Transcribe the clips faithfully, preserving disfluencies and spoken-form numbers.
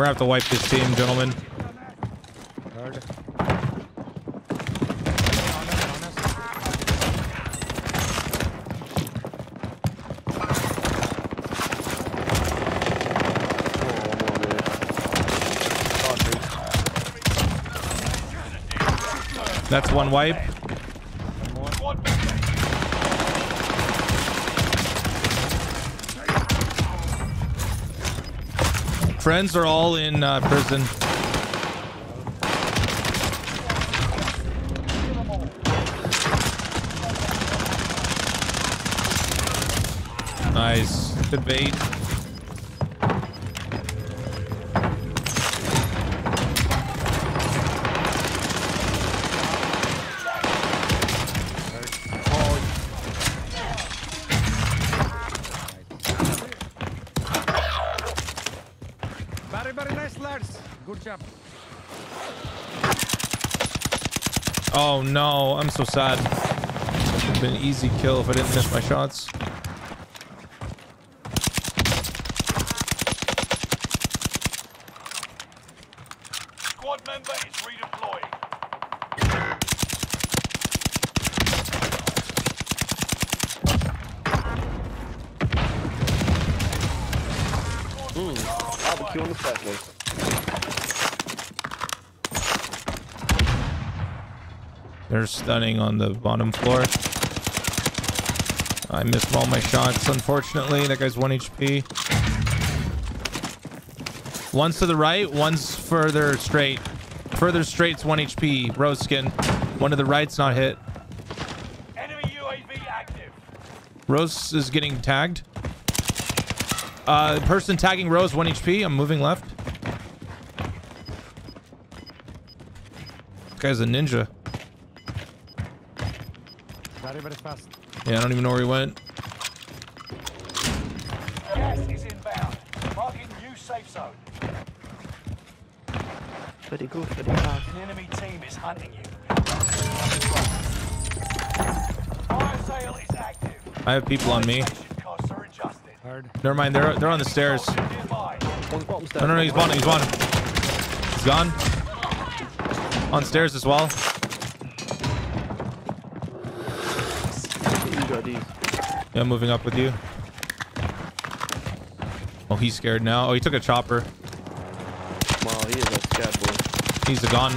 We're gonna have to wipe this team, gentlemen. Hard. That's one wipe. Friends are all in uh, prison. Nice. Good bait. Oh no, I'm so sad. It would have been an easy kill if I didn't miss my shots. Squad member is redeploying. Ooh, I'll have a kill in the second. They're stunning on the bottom floor. I missed all my shots, unfortunately. That guy's one H P. One's to the right, one's further straight. Further straight's one H P. Rose skin. One to the right's not hit. Enemy U A V active. Rose is getting tagged. Uh, person tagging Rose, one H P. I'm moving left. This guy's a ninja. Very fast. Yeah, I don't even know where he went. Gas is inbound. Marking new safe zone. Pretty good, pretty fast. An enemy team is hunting you. Fire sale is active. I have people on me. Costs are adjusted. Heard. Never mind, they're they're on the stairs. No, no, no, he's bottom, he's bottom. He's gone. On stairs as well. Yeah, I'm moving up with you. Oh, he's scared now. Oh, he took a chopper. Wow, he is a scared boy. He's gone.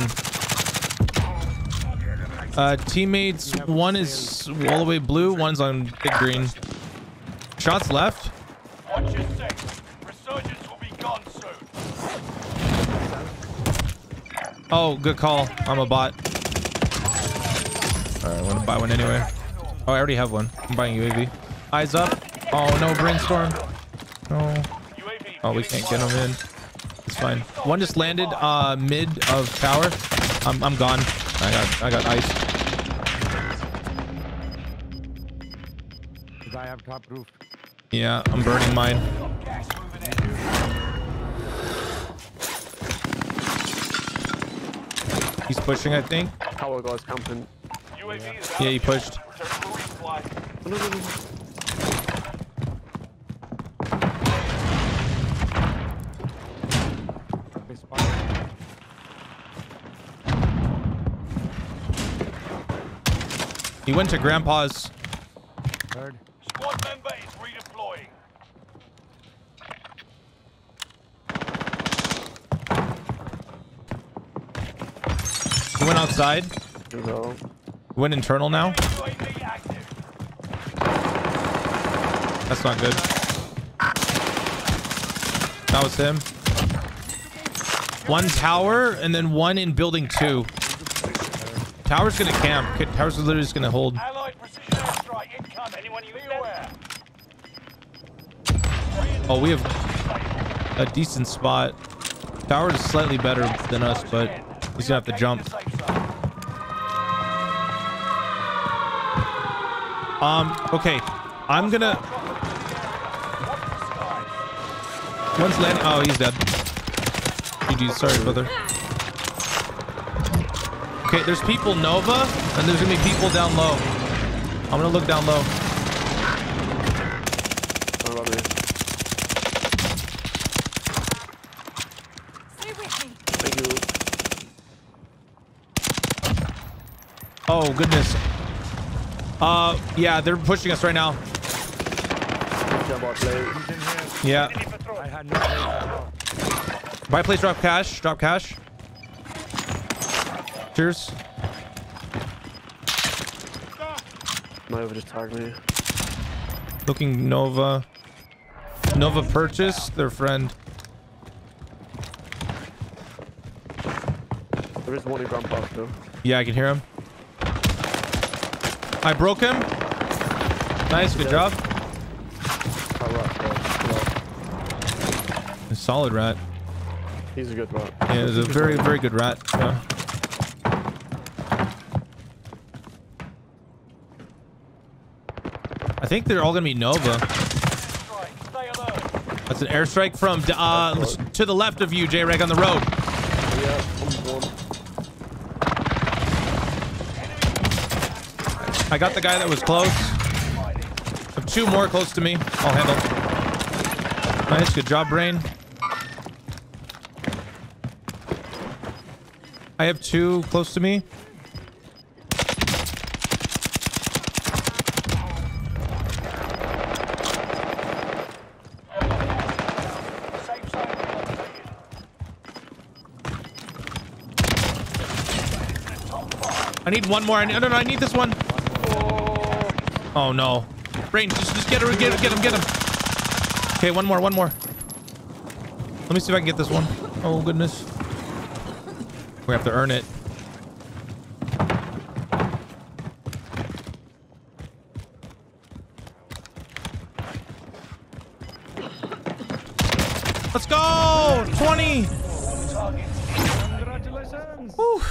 Uh, teammates, one is all the way blue, one's on big green. Shots left. Watch your six. Resurgence will be gone soon. Oh, good call. I'm a bot. Alright, I'm gonna buy one anyway. Oh, I already have one. I'm buying U A V. Eyes up. Oh, no, brainstorm. No. Oh, we can't get him in. It's fine. One just landed uh, mid of tower. I'm, I'm gone. I got I got ice. I have top roof. Yeah, I'm burning mine. He's pushing, I think. Tower guys camping. Yeah, he pushed. He went to Grandpa's. Heard. Squad member is redeploying. He went outside. Hello. Went internal now. That's not good. That was him. One tower and then one in building two. Tower's gonna camp. Tower's literally just gonna hold. Oh, we have a decent spot. Tower is slightly better than us, but he's gonna have to jump. Um, okay. I'm gonna... One's landing. Oh, he's dead. G G, sorry, brother. Okay, there's people Nova, and there's gonna be people down low. I'm gonna look down low. Oh, goodness. Uh, yeah, they're pushing us right now. Yeah. Buy place, drop cash. Drop cash. Cheers. Nova just tagged me. Looking Nova. Nova purchased their friend. There is one in ground box though. Yeah, I can hear him. I broke him. Nice, good job. A solid rat. He's a good rat. Yeah, he's a very, very good rat. Yeah. I think they're all gonna be Nova. That's an airstrike from uh, to the left of you, JReg, on the road. I got the guy that was close. I have two more close to me. I'll handle. Nice, good job, Brain. I have two close to me. I need one more. I need, no, no, I need this one. Oh, no. Brain, just, just get her, get him, get him, get him. Okay, one more, one more. Let me see if I can get this one. Oh, goodness. We have to earn it. Let's go! twenty! Woo!